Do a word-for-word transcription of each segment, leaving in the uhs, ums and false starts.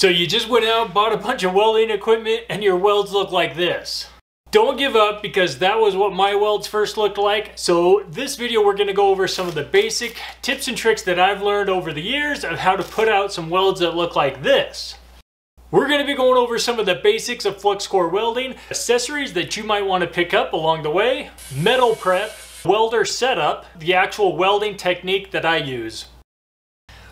So you just went out, bought a bunch of welding equipment, and your welds look like this. Don't give up, because that was what my welds first looked like. So this video, we're gonna go over some of the basic tips and tricks that I've learned over the years of how to put out some welds that look like this. We're gonna be going over some of the basics of flux core welding, accessories that you might wanna pick up along the way, metal prep, welder setup, the actual welding technique that I use.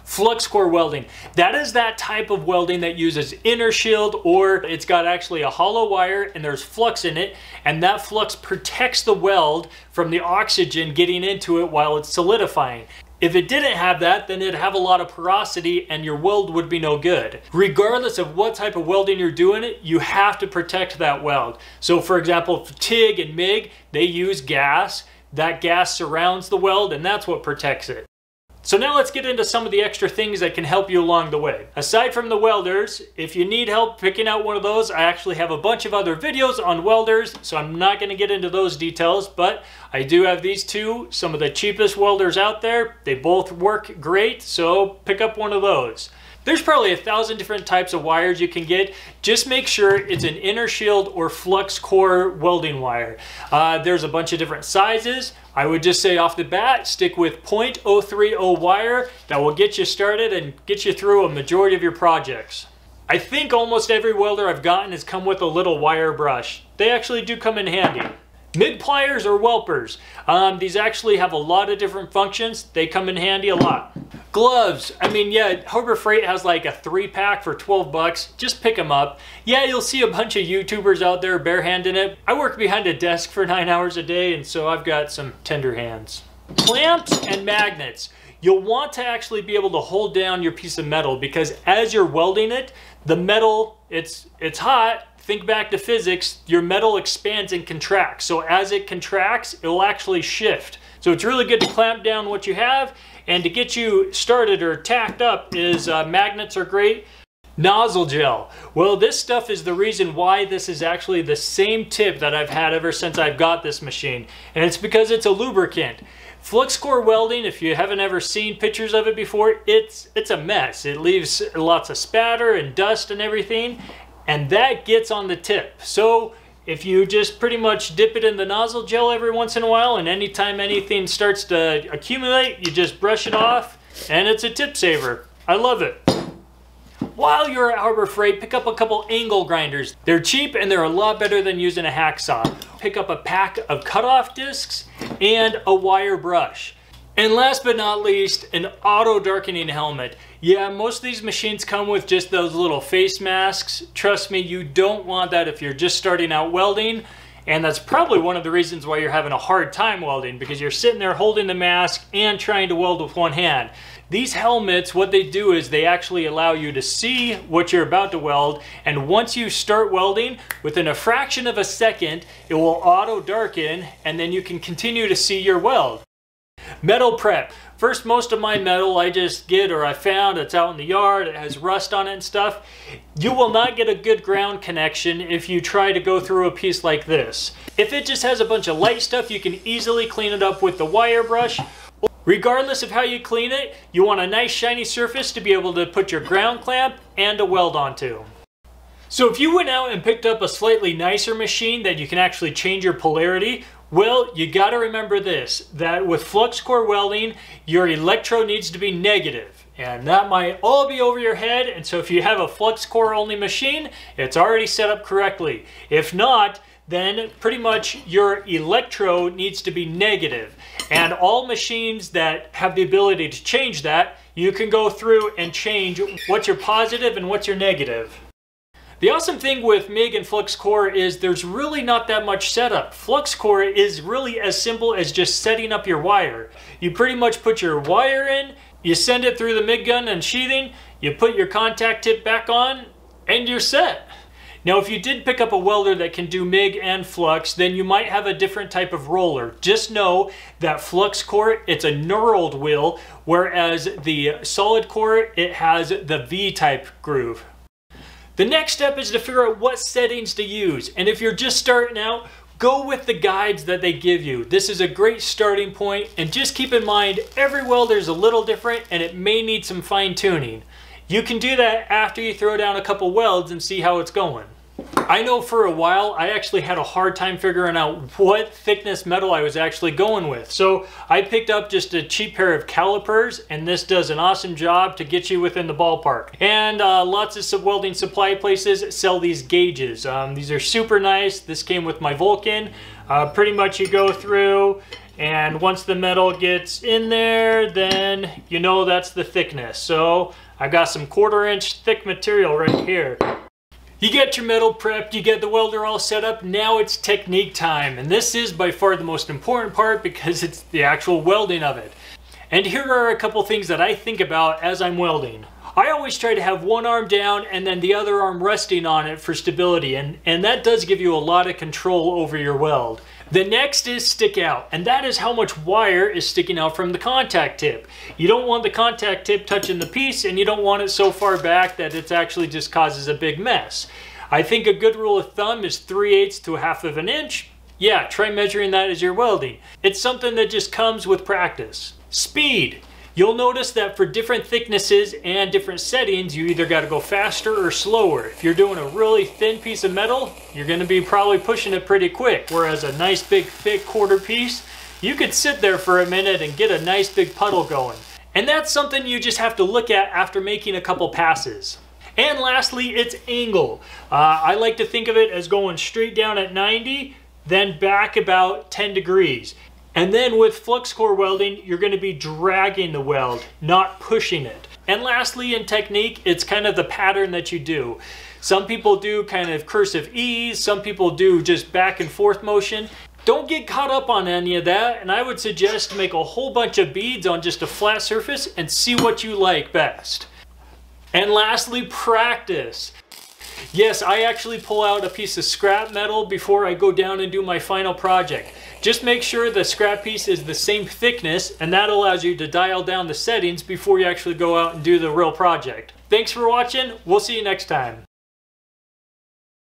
Flux core welding, that is that type of welding that uses inner shield, or it's got actually a hollow wire and there's flux in it, and that flux protects the weld from the oxygen getting into it while it's solidifying. If it didn't have that, then it'd have a lot of porosity and your weld would be no good. Regardless of what type of welding you're doing, you have to protect that weld. So for example, for TIG and MIG, they use gas. That gas surrounds the weld, and that's what protects it. So now let's get into some of the extra things that can help you along the way. Aside from the welders, if you need help picking out one of those, I actually have a bunch of other videos on welders, so I'm not gonna get into those details, but I do have these two, some of the cheapest welders out there. They both work great, so pick up one of those. There's probably a thousand different types of wires you can get. Just make sure it's an inner shield or flux core welding wire. Uh, there's a bunch of different sizes. I would just say off the bat, stick with point oh three oh wire. That will get you started and get you through a majority of your projects. I think almost every welder I've gotten has come with a little wire brush. They actually do come in handy. MIG pliers or whelpers. Um, these actually have a lot of different functions. They come in handy a lot. Gloves. I mean, yeah, Harbor Freight has like a three pack for twelve bucks. Just pick them up. Yeah, you'll see a bunch of YouTubers out there barehanding it. I work behind a desk for nine hours a day, and so I've got some tender hands. Clamps and magnets. You'll want to actually be able to hold down your piece of metal, because as you're welding it, the metal, it's, it's hot. Think back to physics, your metal expands and contracts. So as it contracts, it will actually shift. So it's really good to clamp down what you have, and to get you started or tacked up is uh, magnets are great. Nozzle gel. Well, this stuff is the reason why this is actually the same tip that I've had ever since I've got this machine. And it's because it's a lubricant. Flux core welding, if you haven't ever seen pictures of it before, it's, it's a mess. It leaves lots of spatter and dust and everything, and that gets on the tip. So if you just pretty much dip it in the nozzle gel every once in a while, and anytime anything starts to accumulate, you just brush it off, and it's a tip saver. I love it. While you're at Harbor Freight, pick up a couple angle grinders. They're cheap and they're a lot better than using a hacksaw. Pick up a pack of cutoff discs and a wire brush. And last but not least, an auto darkening helmet. Yeah, most of these machines come with just those little face masks. Trust me, you don't want that if you're just starting out welding. And that's probably one of the reasons why you're having a hard time welding, because you're sitting there holding the mask and trying to weld with one hand. These helmets, what they do is they actually allow you to see what you're about to weld. And once you start welding, within a fraction of a second, it will auto darken, and then you can continue to see your weld. Metal prep. First, most of my metal I just get, or I found, it's out in the yard, it has rust on it and stuff. You will not get a good ground connection if you try to go through a piece like this. If it just has a bunch of light stuff, you can easily clean it up with the wire brush. Regardless of how you clean it, you want a nice shiny surface to be able to put your ground clamp and to weld onto. So if you went out and picked up a slightly nicer machine that you can actually change your polarity, well, you got to remember this, that with flux core welding, your electro needs to be negative, and that might all be over your head. And so if you have a flux core only machine, it's already set up correctly. If not, then pretty much your electro needs to be negative. And all machines that have the ability to change that, you can go through and change what's your positive and what's your negative. The awesome thing with MIG and flux core is there's really not that much setup. Flux core is really as simple as just setting up your wire. You pretty much put your wire in, you send it through the MIG gun and sheathing, you put your contact tip back on, and you're set. Now, if you did pick up a welder that can do MIG and flux, then you might have a different type of roller. Just know that flux core, it's a knurled wheel, whereas the solid core, it has the V-type groove. The next step is to figure out what settings to use. And if you're just starting out, go with the guides that they give you. This is a great starting point, and just keep in mind, every welder is a little different and it may need some fine tuning. You can do that after you throw down a couple welds and see how it's going. I know for a while I actually had a hard time figuring out what thickness metal I was actually going with. So I picked up just a cheap pair of calipers, and this does an awesome job to get you within the ballpark. And uh, lots of sub welding supply places sell these gauges. Um, these are super nice. This came with my Vulcan. Uh, pretty much you go through, and once the metal gets in there, then you know that's the thickness. So I've got some quarter inch thick material right here. You get your metal prepped, you get the welder all set up, now it's technique time. And this is by far the most important part because it's the actual welding of it. And here are a couple things that I think about as I'm welding. I always try to have one arm down and then the other arm resting on it for stability, and, and that does give you a lot of control over your weld. The next is stick out, and that is how much wire is sticking out from the contact tip. You don't want the contact tip touching the piece, and you don't want it so far back that it actually just causes a big mess. I think a good rule of thumb is three eighths to a half of an inch. Yeah, try measuring that as you're welding. It's something that just comes with practice. Speed. You'll notice that for different thicknesses and different settings, you either got to go faster or slower. If you're doing a really thin piece of metal, you're going to be probably pushing it pretty quick. Whereas a nice big thick quarter piece, you could sit there for a minute and get a nice big puddle going. And that's something you just have to look at after making a couple passes. And lastly, it's angle. Uh, I like to think of it as going straight down at ninety, then back about ten degrees. And then with flux core welding, you're going to be dragging the weld, not pushing it. And lastly, in technique, it's kind of the pattern that you do. Some people do kind of cursive E's, some people do just back and forth motion. Don't get caught up on any of that, and I would suggest make a whole bunch of beads on just a flat surface and see what you like best. And lastly, practice. Yes, I actually pull out a piece of scrap metal before I go down and do my final project. Just make sure the scrap piece is the same thickness, and that allows you to dial down the settings before you actually go out and do the real project. Thanks for watching. We'll see you next time.